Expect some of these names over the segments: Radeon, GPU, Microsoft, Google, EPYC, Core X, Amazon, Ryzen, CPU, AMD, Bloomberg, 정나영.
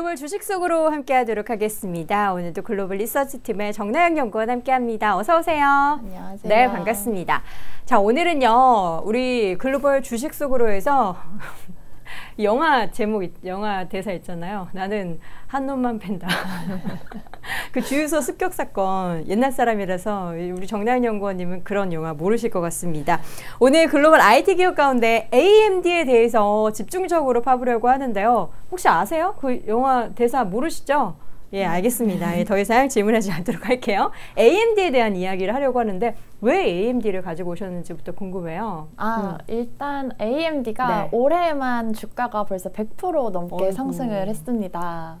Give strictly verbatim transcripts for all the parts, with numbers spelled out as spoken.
글로벌 주식 속으로 함께하도록 하겠습니다. 오늘도 글로벌 리서치팀의 정나영 연구원 함께합니다. 어서 오세요. 안녕하세요. 네, 반갑습니다. 자, 오늘은요 우리 글로벌 주식 속으로 해서 영화 제목, 영화 대사 있잖아요. 나는 한 놈만 팬다. 그 주유소 습격 사건 옛날 사람이라서 우리 정나영 연구원님은 그런 영화 모르실 것 같습니다. 오늘 글로벌 아이티 기업 가운데 에이엠디에 대해서 집중적으로 파보려고 하는데요. 혹시 아세요? 그 영화 대사 모르시죠? 예, 알겠습니다. 예, 더 이상 질문하지 않도록 할게요. 에이엠디에 대한 이야기를 하려고 하는데 왜 에이엠디를 가지고 오셨는지부터 궁금해요. 아, 음. 일단 에이엠디가 네. 올해만 주가가 벌써 백 퍼센트 넘게 어이구. 상승을 했습니다.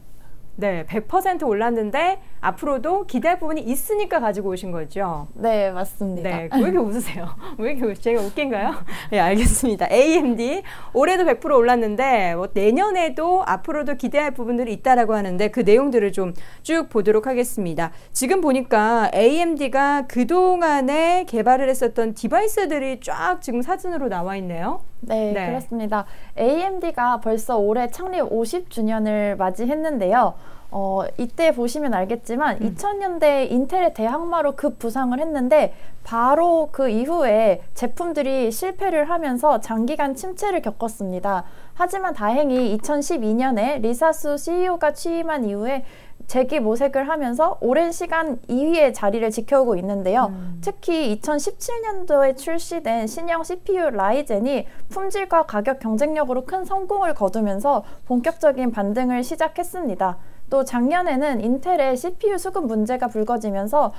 네, 백 퍼센트 올랐는데 앞으로도 기대할 부분이 있으니까 가지고 오신 거죠? 네, 맞습니다. 네, 왜 이렇게 웃으세요? 왜 이렇게 제가 웃긴가요? 네, 알겠습니다. 에이엠디 올해도 백 퍼센트 올랐는데 뭐 내년에도 앞으로도 기대할 부분들이 있다라고 하는데 그 내용들을 좀 쭉 보도록 하겠습니다. 지금 보니까 에이엠디가 그동안에 개발을 했었던 디바이스들이 쫙 지금 사진으로 나와 있네요. 네, 네, 그렇습니다. 에이엠디가 벌써 올해 창립 오십 주년을 맞이했는데요. 어, 이때 보시면 알겠지만 음. 이천 년대에 인텔의 대항마로 급부상을 했는데 바로 그 이후에 제품들이 실패를 하면서 장기간 침체를 겪었습니다. 하지만 다행히 이천십이 년에 리사수 씨이오가 취임한 이후에 재기 모색을 하면서 오랜 시간 이 위의 자리를 지켜오고 있는데요. 음. 특히 이천십칠 년도에 출시된 신형 씨피유 라이젠이 품질과 가격 경쟁력으로 큰 성공을 거두면서 본격적인 반등을 시작했습니다. 또 작년에는 인텔의 씨피유 수급 문제가 불거지면서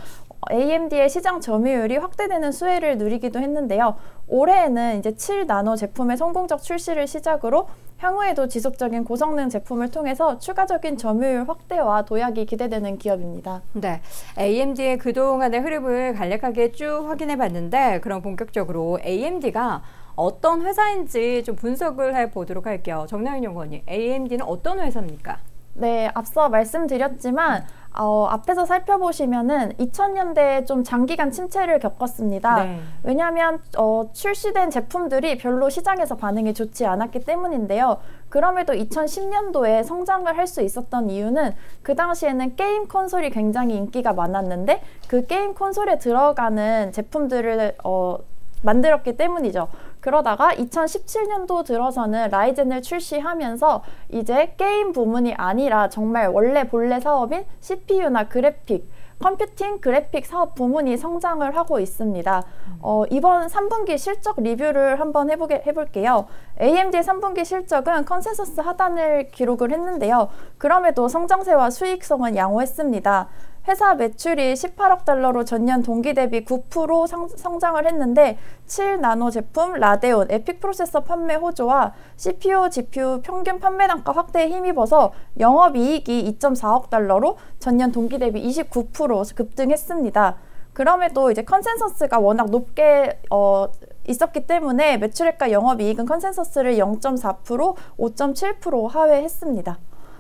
에이엠디의 시장 점유율이 확대되는 수혜를 누리기도 했는데요. 올해에는 이제 칠 나노 제품의 성공적 출시를 시작으로 향후에도 지속적인 고성능 제품을 통해서 추가적인 점유율 확대와 도약이 기대되는 기업입니다. 네, 에이엠디의 그동안의 흐름을 간략하게 쭉 확인해 봤는데 그럼 본격적으로 에이엠디가 어떤 회사인지 좀 분석을 해 보도록 할게요. 정나영 연구원님, 에이엠디는 어떤 회사입니까? 네, 앞서 말씀드렸지만 어, 앞에서 살펴보시면은 이천 년대에 좀 장기간 침체를 겪었습니다. 네. 왜냐하면 어, 출시된 제품들이 별로 시장에서 반응이 좋지 않았기 때문인데요. 그럼에도 이천십 년도에 성장을 할 수 있었던 이유는 그 당시에는 게임 콘솔이 굉장히 인기가 많았는데 그 게임 콘솔에 들어가는 제품들을 어, 만들었기 때문이죠. 그러다가 이천십칠 년도 들어서는 라이젠을 출시하면서 이제 게임 부문이 아니라 정말 원래 본래 사업인 씨피유나 그래픽, 컴퓨팅, 그래픽 사업 부문이 성장을 하고 있습니다. 어, 이번 삼 분기 실적 리뷰를 한번 해보게, 해볼게요. 에이엠디의 삼 분기 실적은 컨센서스 하단을 기록을 했는데요. 그럼에도 성장세와 수익성은 양호했습니다. 회사 매출이 십팔억 달러로 전년 동기 대비 구 퍼센트 상, 성장을 했는데 칠 나노 제품 라데온, 에픽 프로세서 판매 호조와 씨피유, 지피유 평균 판매 단가 확대에 힘입어서 영업이익이 이점사억 달러로 전년 동기 대비 이십구 퍼센트 급등했습니다. 그럼에도 이제 컨센서스가 워낙 높게 어, 있었기 때문에 매출액과 영업이익은 컨센서스를 영점사 퍼센트, 오점칠 퍼센트 하회했습니다.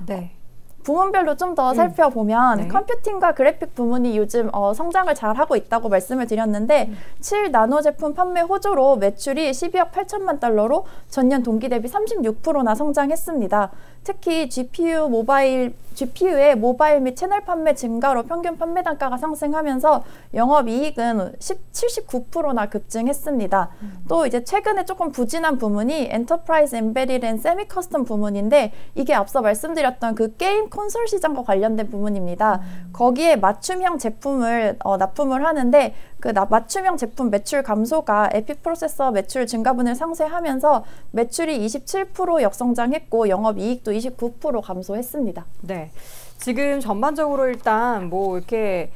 네. 부문별로 좀 더 살펴보면 음. 네. 컴퓨팅과 그래픽 부문이 요즘 어, 성장을 잘하고 있다고 말씀을 드렸는데 음. 칠 나노 제품 판매 호조로 매출이 십이억 팔천만 달러로 전년 동기 대비 삼십육 퍼센트나 성장했습니다. 특히 지피유 모바일, 지피유의 모바일 및 채널 판매 증가로 평균 판매 단가가 상승하면서 영업이익은 칠십구 퍼센트나 급증했습니다. 음. 또 이제 최근에 조금 부진한 부문이 엔터프라이즈 엠베디드 앤 세미커스텀 부문인데 이게 앞서 말씀드렸던 그 게임 콘솔 시장과 관련된 부문입니다. 음. 거기에 맞춤형 제품을 어, 납품을 하는데 그 맞춤형 제품 매출 감소가 에픽 프로세서 매출 증가분을 상쇄하면서 매출이 이십칠 퍼센트 역성장했고 영업이익도 이십구 퍼센트 감소했습니다. 네, 지금 전반적으로 일단 뭐 이렇게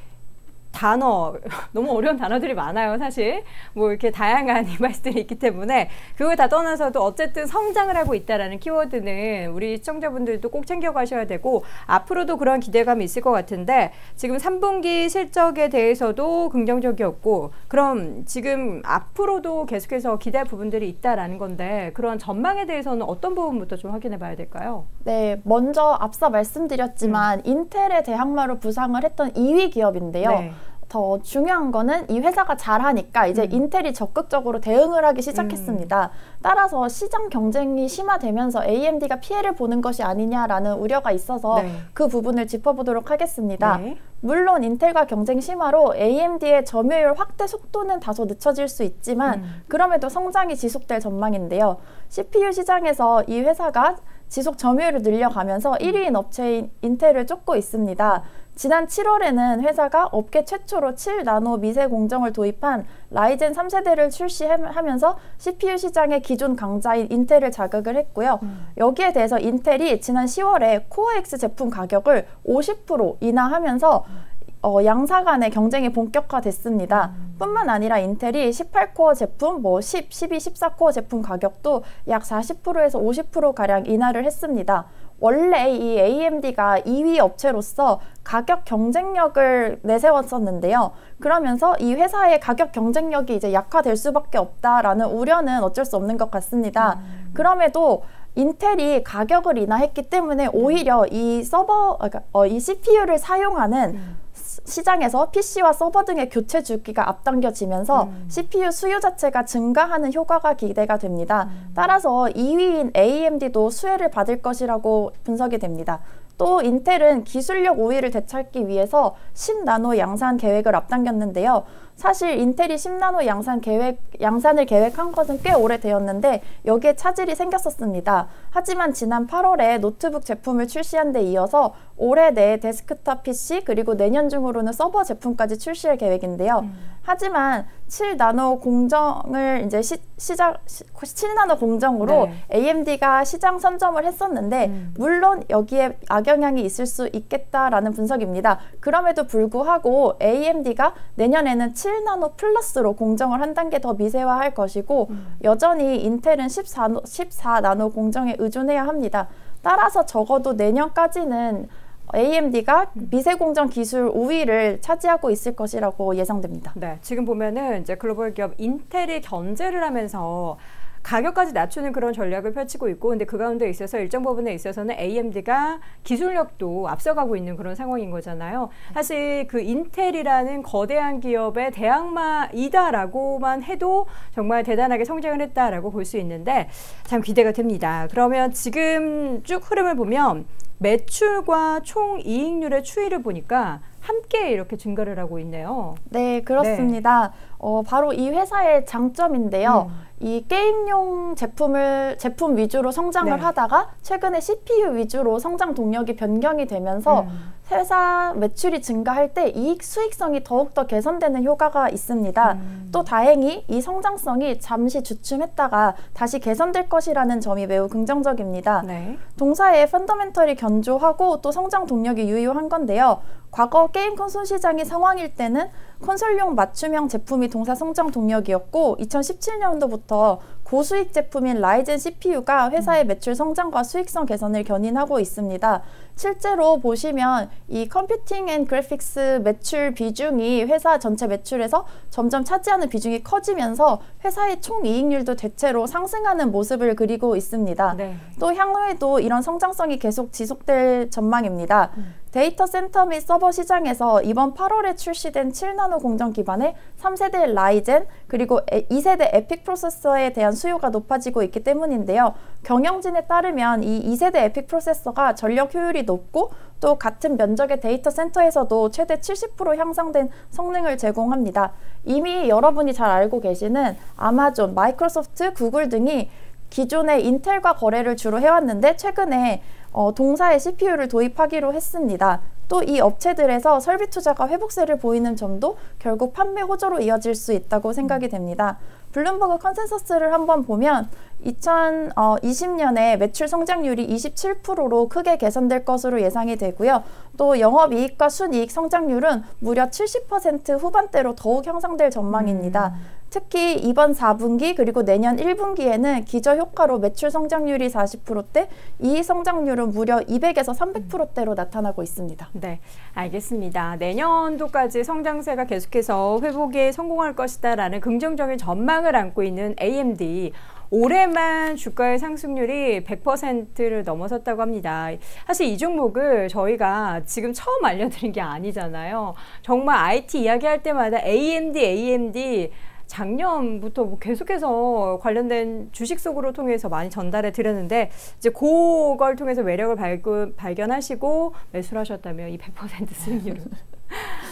단어, 너무 어려운 단어들이 많아요, 사실. 뭐 이렇게 다양한 디바이스들이 있기 때문에 그걸 다 떠나서도 어쨌든 성장을 하고 있다라는 키워드는 우리 시청자분들도 꼭 챙겨가셔야 되고 앞으로도 그런 기대감이 있을 것 같은데 지금 삼 분기 실적에 대해서도 긍정적이었고 그럼 지금 앞으로도 계속해서 기대할 부분들이 있다라는 건데 그런 전망에 대해서는 어떤 부분부터 좀 확인해 봐야 될까요? 네, 먼저 앞서 말씀드렸지만 음. 인텔의 대항마로 부상을 했던 이 위 기업인데요. 네. 더 중요한 거는 이 회사가 잘하니까 이제 음. 인텔이 적극적으로 대응을 하기 시작했습니다. 음. 따라서 시장 경쟁이 심화되면서 에이엠디가 피해를 보는 것이 아니냐라는 우려가 있어서 네. 그 부분을 짚어보도록 하겠습니다. 네. 물론 인텔과 경쟁 심화로 에이엠디의 점유율 확대 속도는 다소 늦춰질 수 있지만 음. 그럼에도 성장이 지속될 전망인데요. 씨피유 시장에서 이 회사가 지속 점유율을 늘려가면서 일 위인 업체인 인텔을 쫓고 있습니다. 지난 칠월에는 회사가 업계 최초로 칠 나노 미세 공정을 도입한 라이젠 삼 세대를 출시하면서 씨피유 시장의 기존 강자인 인텔을 자극을 했고요. 음. 여기에 대해서 인텔이 지난 시월에 코어 X 제품 가격을 오십 퍼센트 인하하면서 음. 어, 양사 간의 경쟁이 본격화됐습니다. 음. 뿐만 아니라 인텔이 십팔 코어 제품, 뭐 십, 십이, 십사 코어 제품 가격도 약 사십 퍼센트에서 오십 퍼센트가량 인하를 했습니다. 원래 이 에이엠디가 이 위 업체로서 가격 경쟁력을 내세웠었는데요. 그러면서 이 회사의 가격 경쟁력이 이제 약화될 수밖에 없다라는 우려는 어쩔 수 없는 것 같습니다. 음. 그럼에도 인텔이 가격을 인하했기 때문에 오히려 이 서버, 어, 이 씨피유를 사용하는 음. 시장에서 피씨와 서버 등의 교체 주기가 앞당겨지면서 음. 씨피유 수요 자체가 증가하는 효과가 기대가 됩니다. 음. 따라서 이 위인 에이엠디도 수혜를 받을 것이라고 분석이 됩니다. 또 인텔은 기술력 우위를 되찾기 위해서 십 나노 양산 계획을 앞당겼는데요. 사실 인텔이 십 나노 양산 계획, 양산을 계획한 것은 꽤 오래되었는데 여기에 차질이 생겼었습니다. 하지만 지난 팔월에 노트북 제품을 출시한 데 이어서 올해 내 데스크탑 피씨 그리고 내년 중으로는 서버 제품까지 출시할 계획인데요. 음. 하지만 칠 나노 공정을 이제 시, 시작 칠 나노 공정으로 네. 에이엠디가 시장 선점을 했었는데 음. 물론 여기에 악영향이 있을 수 있겠다라는 분석입니다. 그럼에도 불구하고 에이엠디가 내년에는 칠 나노 플러스로 공정을 한 단계 더 미세화할 것이고 음. 여전히 인텔은 십사 나노 공정에 의존해야 합니다. 따라서 적어도 내년까지는 에이엠디가 미세공정 기술 우위를 차지하고 있을 것이라고 예상됩니다. 네, 지금 보면은 이제 글로벌 기업 인텔이 견제를 하면서 가격까지 낮추는 그런 전략을 펼치고 있고, 근데 그 가운데 있어서 일정 부분에 있어서는 에이엠디가 기술력도 앞서가고 있는 그런 상황인 거잖아요. 사실 그 인텔이라는 거대한 기업의 대항마이다라고만 해도 정말 대단하게 성장을 했다라고 볼 수 있는데 참 기대가 됩니다. 그러면 지금 쭉 흐름을 보면 매출과 총 이익률의 추이를 보니까 함께 이렇게 증가를 하고 있네요. 네, 그렇습니다. 네. 어, 바로 이 회사의 장점인데요. 음. 이 게임용 제품을 제품 위주로 성장을 네. 하다가 최근에 씨피유 위주로 성장 동력이 변경이 되면서 음. 회사 매출이 증가할 때 이익 수익성이 더욱더 개선되는 효과가 있습니다. 음. 또 다행히 이 성장성이 잠시 주춤했다가 다시 개선될 것이라는 점이 매우 긍정적입니다. 네. 동사의 펀더멘털이 견조하고 또 성장 동력이 유효한 건데요. 과거 게임 콘솔 시장이 상황일 때는 콘솔용 맞춤형 제품이 동사 성장 동력이었고 이천십칠 년도부터 고수익 제품인 라이젠 씨피유가 회사의 매출 성장과 수익성 개선을 견인하고 있습니다. 실제로 보시면 이 컴퓨팅 앤 그래픽스 매출 비중이 회사 전체 매출에서 점점 차지하는 비중이 커지면서 회사의 총 이익률도 대체로 상승하는 모습을 그리고 있습니다. 네. 또 향후에도 이런 성장성이 계속 지속될 전망입니다. 음. 데이터 센터 및 서버 시장에서 이번 팔월에 출시된 칠 나노 공정 기반의 삼 세대 라이젠 그리고 이 세대 에픽 프로세서에 대한 수요가 높아지고 있기 때문인데요. 경영진에 따르면 이 이 세대 에픽 프로세서가 전력 효율이 높고 또 같은 면적의 데이터 센터에서도 최대 칠십 퍼센트 향상된 성능을 제공합니다. 이미 여러분이 잘 알고 계시는 아마존, 마이크로소프트, 구글 등이 기존의 인텔과 거래를 주로 해왔는데 최근에 어, 동사의 씨피유를 도입하기로 했습니다. 또 이 업체들에서 설비 투자가 회복세를 보이는 점도 결국 판매 호조로 이어질 수 있다고 생각이 됩니다. 블룸버그 컨센서스를 한번 보면 이천이십 년에 매출 성장률이 이십칠 퍼센트로 크게 개선될 것으로 예상이 되고요. 또 영업이익과 순이익 성장률은 무려 칠십 퍼센트 후반대로 더욱 향상될 전망입니다. 음. 특히 이번 사 분기 그리고 내년 일 분기에는 기저효과로 매출 성장률이 사십 퍼센트대, 이익 성장률은 무려 이백에서 삼백 퍼센트대로 음. 나타나고 있습니다. 네, 알겠습니다. 내년도까지 성장세가 계속해서 회복에 성공할 것이다 라는 긍정적인 전망을 안고 있는 에이엠디. 올해만 주가의 상승률이 백 퍼센트를 넘어섰다고 합니다. 사실 이 종목을 저희가 지금 처음 알려드린 게 아니잖아요. 정말 아이티 이야기할 때마다 에이엠디 에이엠디 작년부터 뭐 계속해서 관련된 주식 속으로 통해서 많이 전달해 드렸는데, 이제 그걸 통해서 매력을 발견, 발견하시고 매수를 하셨다면 이 백 퍼센트 수익률을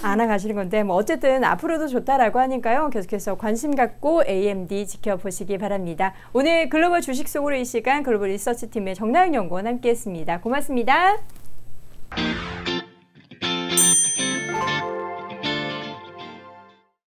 안아가시는 건데, 뭐 어쨌든 앞으로도 좋다라고 하니까요. 계속해서 관심 갖고 에이엠디 지켜보시기 바랍니다. 오늘 글로벌 주식 속으로 이 시간 글로벌 리서치 팀의 정나영 연구원 함께했습니다. 고맙습니다.